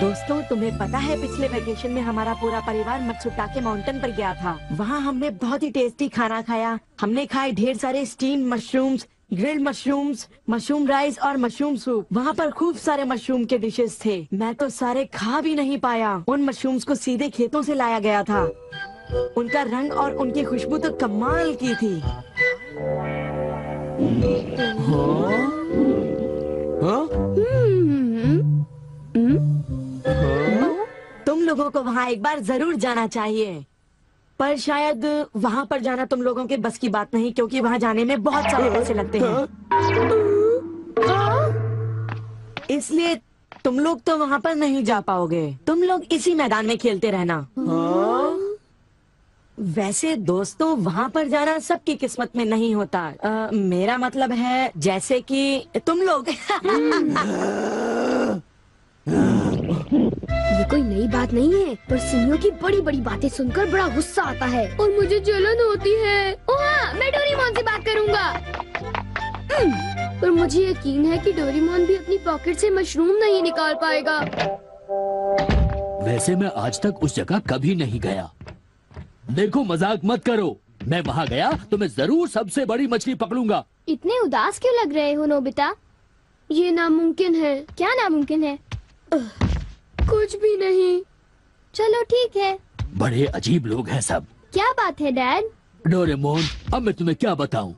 दोस्तों, तुम्हें पता है पिछले वेकेशन में हमारा पूरा परिवार मत्सुताके माउंटेन पर गया था। वहाँ हमने बहुत ही टेस्टी खाना खाया। हमने खाए ढेर सारे steam mushrooms, grilled mushrooms, mushroom rice और मशरूम सूप। वहाँ पर खूब सारे मशरूम के डिशेस थे। मैं तो सारे खा भी नहीं पाया। उन मशरूम्स को सीधे खेतों से लाया गया था। उनका रंग और उनकी खुशबू तो कमाल की थी। तुम लोगों को वहाँ एक बार जरूर जाना चाहिए, पर शायद वहाँ पर जाना तुम लोगों के बस की बात नहीं, क्योंकि वहाँ जाने में बहुत सारे पैसे लगते हैं। इसलिए तुम लोग तो वहाँ पर नहीं जा पाओगे। तुम लोग इसी मैदान में खेलते रहना। वैसे दोस्तों, वहाँ पर जाना सबकी किस्मत में नहीं होता। मेरा मतलब है जैसे कि तुम लोग। ये कोई नई बात नहीं है, पर सुनियो की बड़ी बड़ी बातें सुनकर बड़ा गुस्सा आता है और मुझे जलन होती है। ओह हाँ, मैं डोरेमोन से बात करूँगा। पर मुझे यकीन है कि डोरेमोन भी अपनी पॉकेट से मशरूम नहीं निकाल पाएगा। वैसे मैं आज तक उस जगह कभी नहीं गया। देखो, मजाक मत करो। मैं वहाँ गया तो मैं जरूर सबसे बड़ी मछली पकड़ूंगा। इतने उदास क्यों लग रहे हो नोबिता? ये नामुमकिन है। क्या नामुमकिन है? कुछ भी नहीं। चलो ठीक है। बड़े अजीब लोग हैं सब। क्या बात है डैड? डोरेमोन, अब मैं तुम्हें क्या बताऊं?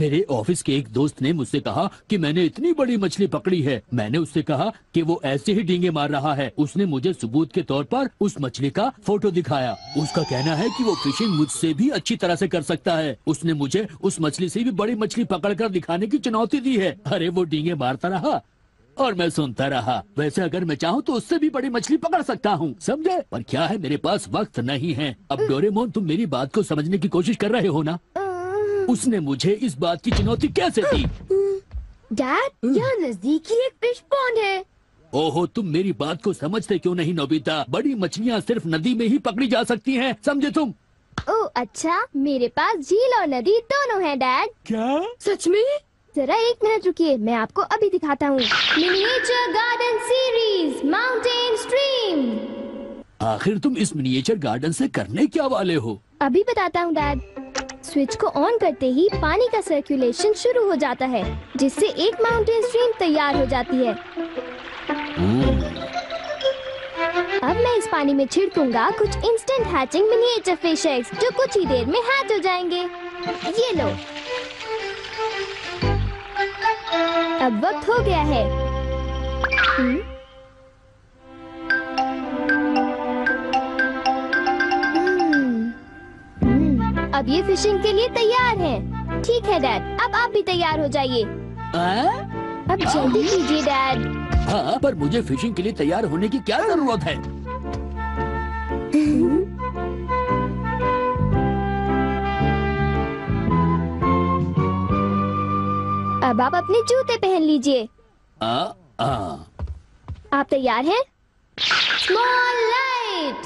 मेरे ऑफिस के एक दोस्त ने मुझसे कहा कि मैंने इतनी बड़ी मछली पकड़ी है। मैंने उससे कहा कि वो ऐसे ही डींगे मार रहा है। उसने मुझे सबूत के तौर पर उस मछली का फोटो दिखाया। उसका कहना है कि वो फिशिंग मुझसे भी अच्छी तरह से कर सकता है। उसने मुझे उस मछली से भी बड़ी मछली पकड़कर दिखाने की चुनौती दी है। अरे, वो डींगे मारता रहा और मैं सुनता रहा। वैसे अगर मैं चाहूँ तो उससे भी बड़ी मछली पकड़ सकता हूँ, समझे? पर क्या है, मेरे पास वक्त नहीं है। अब डोरेमोन, तुम मेरी बात को समझने की कोशिश कर रहे हो ना? उसने मुझे इस बात की चुनौती कैसे दी? डैड, यहाँ नजदीकी एक फिश पॉन्ड है। ओहो, तुम मेरी बात को समझते क्यों नहीं नोबिता? बड़ी मछलियाँ सिर्फ नदी में ही पकड़ी जा सकती हैं, समझे तुम? ओ अच्छा, मेरे पास झील और नदी दोनों हैं डैड। क्या सच में? जरा एक मिनट रुकिए, मैं आपको अभी दिखाता हूँ। Miniature garden series, mountain stream. आखिर तुम इस मिनिएचर गार्डन से करने क्या वाले हो? अभी बताता हूँ डैड। स्विच को ऑन करते ही पानी का सर्कुलेशन शुरू हो जाता है, जिससे एक माउंटेन स्ट्रीम तैयार हो जाती है। अब मैं इस पानी में छिड़कूंगा कुछ instant hatching miniature fish eggs, जो कुछ ही देर में हैच हो जाएंगे। ये लो, अब वक्त हो गया है। अब ये फिशिंग के लिए तैयार है। ठीक है डैड, अब आप भी तैयार हो जाइए। अब जल्दी कीजिए डैड। हाँ, पर मुझे फिशिंग के लिए तैयार होने की क्या जरूरत है? अब आप अपने जूते पहन लीजिए। आप तैयार हैं? Small light.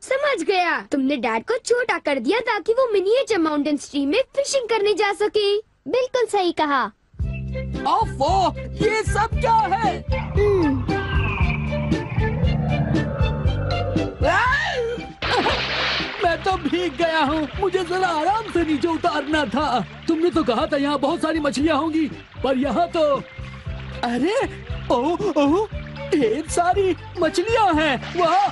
समझ गया, तुमने डैड को छोटा कर दिया ताकि वो मिनिएचर माउंटेन स्ट्रीम में फिशिंग करने जा सके। बिल्कुल सही कहा। ओफो, ये सब क्या है? मैं तो भीग गया हूँ। मुझे जरा आराम से नीचे उतारना था। तुमने तो कहा था यहाँ बहुत सारी मछलियाँ होंगी, पर यहाँ तो अरे ओह ढेर सारी मछलियाँ हैं। वाह,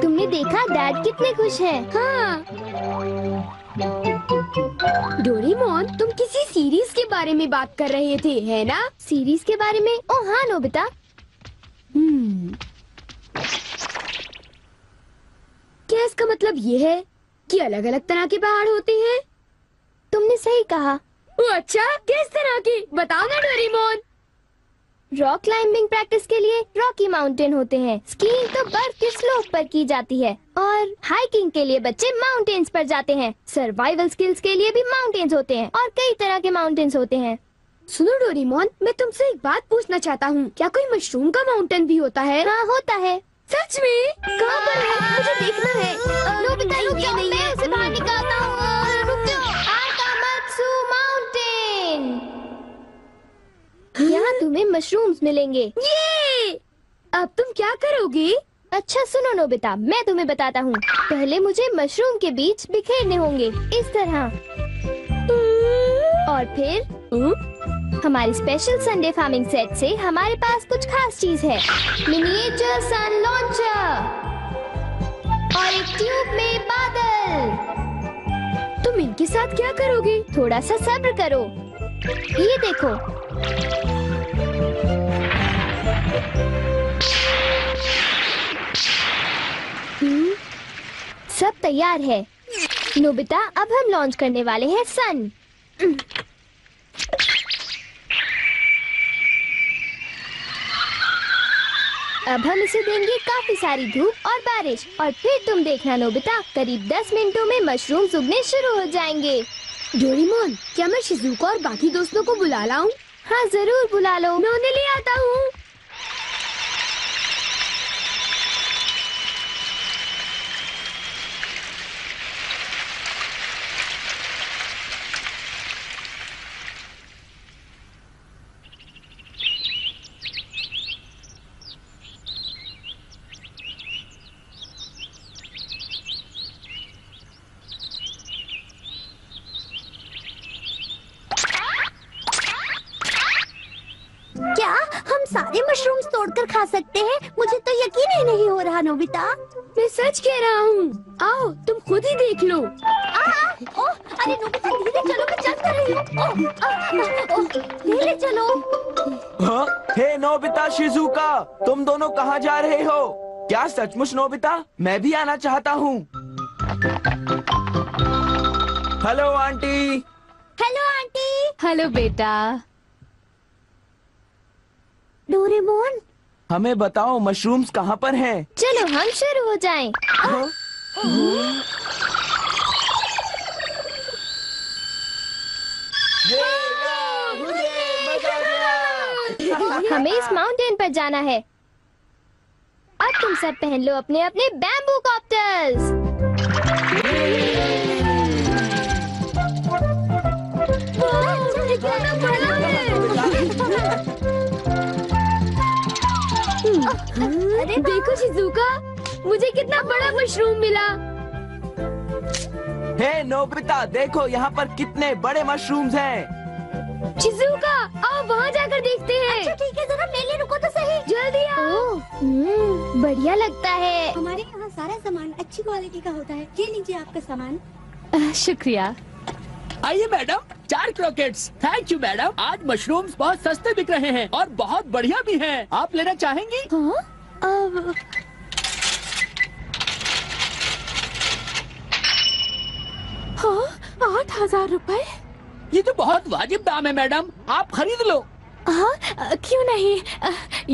तुमने देखा डैड कितने खुश हैं। हाँ डोरेमोन, तुम किसी सीरीज के बारे में बात कर रहे थे, है ना? सीरीज के बारे में? ओ हाँ नोबिता। क्या इसका मतलब ये है कि अलग अलग तरह के पहाड़ होते हैं? तुमने सही कहा। वो अच्छा, किस तरह की? बताओ ना डोरेमोन। रॉक क्लाइंबिंग प्रैक्टिस के लिए रॉकी माउंटेन होते हैं। स्कीइंग तो बर्फ के स्लोप पर की जाती है, और हाइकिंग के लिए बच्चे माउंटेन्स पर जाते हैं। सर्वाइवल स्किल्स के लिए भी माउंटेन्स होते हैं, और कई तरह के माउंटेन्स होते हैं। सुनो डोरेमोन, मैं तुमसे एक बात पूछना चाहता हूँ। क्या कोई मशरूम का माउंटेन भी होता है? हाँ होता है। सच में? कहाँ पर है? मुझे देखना है। नोबिता रुक जाओ, मैं उसे बाहर निकालता हूँ। रुक जाओ। आर्कामेट्स माउंटेन। यहाँ तुम्हें मशरूम्स मिलेंगे। ये! अब तुम क्या करोगी? अच्छा सुनो नोबिता, मैं तुम्हें बताता हूँ। पहले मुझे मशरूम के बीज बिखेरने होंगे इस तरह, और फिर हमारे स्पेशल संडे फार्मिंग सेट से हमारे पास कुछ खास चीज है, मिनिएचर सन लॉन्चर और एक ट्यूब में बादल। तुम इनके साथ क्या करोगी? थोड़ा सा सब्र करो। ये देखो, सब तैयार है। नोबिता, अब हम लॉन्च करने वाले हैं सन। अब हम इसे देंगे काफी सारी धूप और बारिश, और फिर तुम देखना नोबिता, करीब 10 मिनटों में मशरूम उगने शुरू हो जाएंगे। डोरेमोन, क्या मैं शिजुका और बाकी दोस्तों को बुला लाऊं? हाँ जरूर बुला लो, मैं उन्हें ले आता हूँ। मशरूम्स तोड़कर खा सकते हैं? मुझे तो यकीन ही नहीं हो रहा नोबिता। मैं सच कह रहा हूँ, आओ तुम खुद ही देख लो। ओह, अरे नोबिता धीरे चलो, मैं चल कर रही हूँ। धीरे चलो। हाँ? हे नोबिता, शिजुका, तुम दोनों कहाँ जा रहे हो? क्या सचमुच नोबिता, मैं भी आना चाहता हूँ। Hello aunty. Hello aunty. Hello बेटा। डोरेमोन, हमें बताओ मशरूम्स कहाँ पर हैं? चलो हम शुरू हो जाएं। हमें इस माउंटेन पर जाना है। अब तुम सब पहन लो अपने अपने बैम्बू कॉप्टर्स। अरे देखो शिजुका, मुझे कितना बड़ा मशरूम मिला। हे नोबिता, देखो यहाँ पर कितने बड़े मशरूम्स हैं। शिजुका, आओ वहाँ जाकर देखते हैं। अच्छा ठीक है, जरा मेले रुको तो सही, जल्दी आओ। बढ़िया लगता है। हमारे यहाँ सारा सामान अच्छी क्वालिटी का होता है। ये लीजिए आपका सामान। शुक्रिया। आइए madam, 4 croquettes. Thank you madam. आज मशरूम्स बहुत सस्ते बिक रहे हैं और बहुत बढ़िया भी हैं। आप लेना चाहेंगी? हाँ। हाँ, 8000 रुपए। ये तो बहुत वाजिब दाम है मैडम, आप खरीद लो। हाँ क्यों नहीं,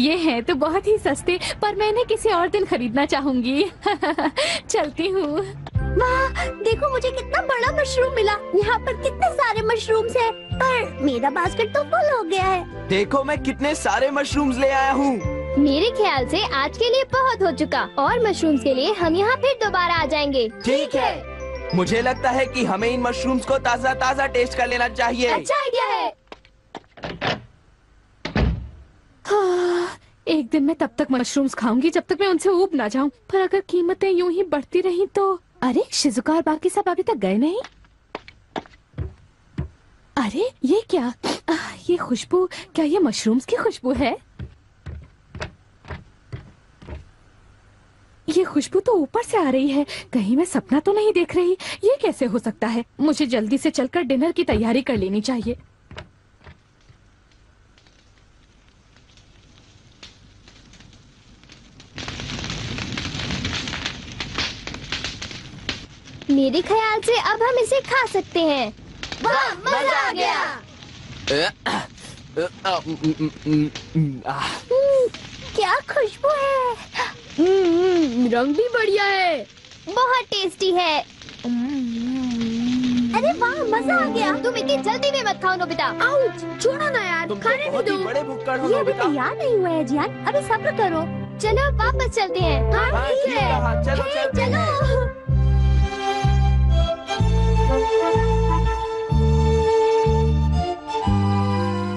ये हैं तो बहुत ही सस्ते, पर मैं इन्हें किसी और दिन खरीदना चाहूँगी। चलती हूँ। वाह देखो, मुझे कितना बड़ा मशरूम मिला। यहाँ पर कितने सारे मशरूम्स हैं, पर मेरा बास्केट तो फुल हो गया है। देखो मैं कितने सारे मशरूम्स ले आया हूँ। मेरे ख्याल से आज के लिए बहुत हो चुका, और मशरूम्स के लिए हम यहाँ फिर दोबारा आ जाएंगे। ठीक है। मुझे लगता है कि हमें इन मशरूम्स को ताज़ा ताज़ा टेस्ट कर लेना चाहिए। अच्छा आइडिया है। एक दिन मैं तब तक मशरूम्स खाऊंगी जब तक मैं उनसे ऊब ना जाऊँ, पर अगर कीमतें यूँ ही बढ़ती रहीं तो। अरे शिजुका और बाकी सब अभी तक गए नहीं? अरे ये क्या, ये खुशबू, क्या ये मशरूम्स की खुशबू है? ये खुशबू तो ऊपर से आ रही है, कहीं मैं सपना तो नहीं देख रही। ये कैसे हो सकता है? मुझे जल्दी से चलकर डिनर की तैयारी कर लेनी चाहिए। मेरे ख्याल से अब हम इसे खा सकते हैं। वाह मजा आ गया। क्या खुशबू है। रंग भी बढ़िया है, बहुत टेस्टी है। अरे वाह मजा आ गया। तुम इतनी जल्दी में मत खाओ नोबिता। आउच, छोड़ो ना यार, खाने भी दो। ये अभी तैयार नहीं हुआ है जियान, अभी सब्र करो। चलो वापस चलते हैं। हाँ ठीक है, चलो चलो।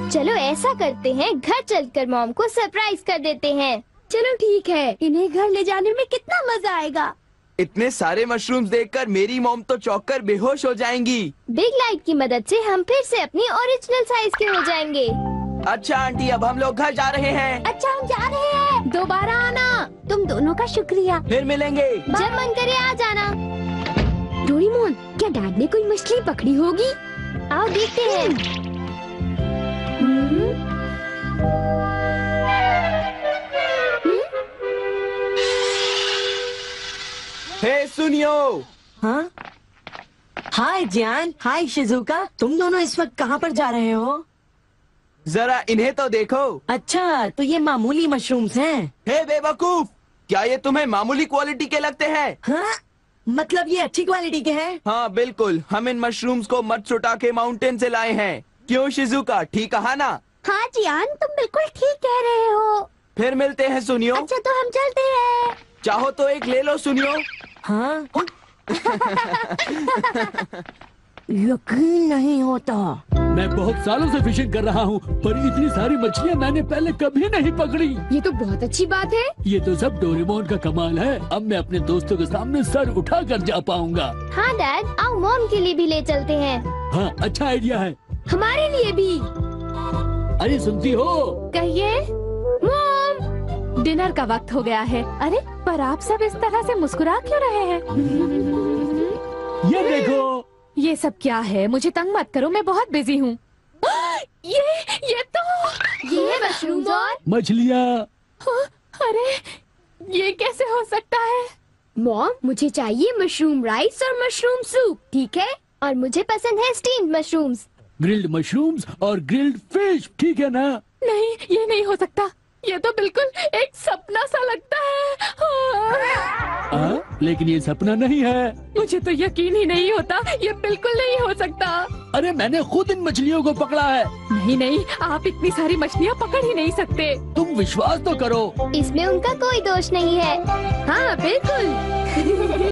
चलो ऐसा करते हैं, घर चलकर मॉम को सरप्राइज कर देते हैं। चलो ठीक है, इन्हें घर ले जाने में कितना मजा आएगा। इतने सारे मशरूम्स देखकर मेरी मॉम तो चौंक कर बेहोश हो जाएंगी। बिग लाइट की मदद से हम फिर से अपनी ओरिजिनल साइज के हो जाएंगे। अच्छा आंटी, अब हम लोग घर जा रहे हैं। अच्छा हम जा रहे हैं, दोबारा आना। तुम दोनों का शुक्रिया, फिर मिलेंगे। जब मन करे आ जाना। डोरेमोन, क्या डैड ने कोई मछली पकड़ी होगी? आओ देखते हैं। हे सुनियो। हाँ? हाय जियान, हाय शिजुका, तुम दोनों इस वक्त कहाँ पर जा रहे हो? जरा इन्हें तो देखो। अच्छा तो ये मामूली मशरूम्स हैं। हे बेवकूफ, क्या ये तुम्हें मामूली क्वालिटी के लगते हैं? हाँ? मतलब ये अच्छी क्वालिटी के हैं? हाँ बिल्कुल, हम इन मशरूम्स को मत्सुताके माउंटेन से लाए हैं। क्यों शिजुका, ठीक कहा ना? हाँ जियान, तुम बिल्कुल ठीक कह रहे हो। फिर मिलते हैं सुनियो। अच्छा तो हम चलते हैं। चाहो तो एक ले लो सुनियो। हाँ? यकीन नहीं होता, मैं बहुत सालों से फिशिंग कर रहा हूँ, पर इतनी सारी मछलियाँ मैंने पहले कभी नहीं पकड़ी। ये तो बहुत अच्छी बात है। ये तो सब डोरेमोन का कमाल है। अब मैं अपने दोस्तों के सामने सर उठा कर जा पाऊंगा। हाँ डैड, आओ मॉम के लिए भी ले चलते हैं। हाँ अच्छा आइडिया है, हमारे लिए भी। अरे सुनती हो? कहिए मॉम। डिनर का वक्त हो गया है। अरे पर आप सब इस तरह से मुस्कुरा क्यों रहे हैं? ये देखो। ये सब क्या है? मुझे तंग मत करो, मैं बहुत बिजी हूँ। ये तो ये मशरूम और मछलियाँ। अरे ये कैसे हो सकता है? मॉम मुझे चाहिए मशरूम राइस और मशरूम सूप, ठीक है? और मुझे पसंद है स्टीम्ड मशरूम्स, ग्रिल्ड मशरूम्स और ग्रिल्ड फिश, ठीक है ना? नहीं, ये नहीं हो सकता, ये तो बिल्कुल एक सपना सा लगता है। लेकिन ये सपना नहीं है। मुझे तो यकीन ही नहीं होता, ये बिल्कुल नहीं हो सकता। अरे मैंने खुद इन मछलियों को पकड़ा है। नहीं नहीं, आप इतनी सारी मछलियाँ पकड़ ही नहीं सकते। तुम विश्वास तो करो। इसमें उनका कोई दोष नहीं है। हाँ बिल्कुल।